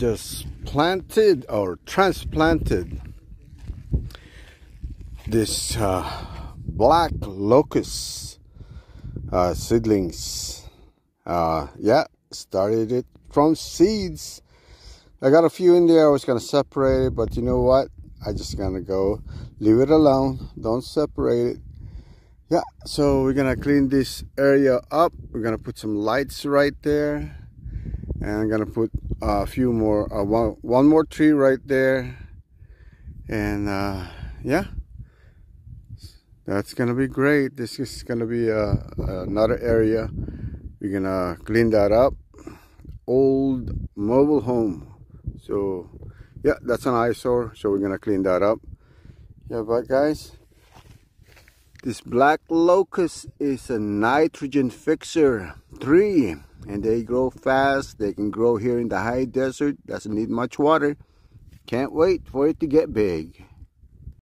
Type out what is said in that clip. just planted or transplanted this black locust seedlings. Yeah, started it from seeds. I got a few in there. I was gonna separate it, but you know what, I just gonna go leave it alone, don't separate it. Yeah, so we're gonna clean this area up. We're gonna put some lights right there, and I'm gonna put a few more, one more tree right there, and yeah, that's gonna be great. This is gonna be another area. We're gonna clean that up, old mobile home. So yeah, that's an eyesore, so we're gonna clean that up. Yeah, but guys, this black locust is a nitrogen fixer tree, and they grow fast. They can grow here in the high desert, doesn't need much water. Can't wait for it to get big.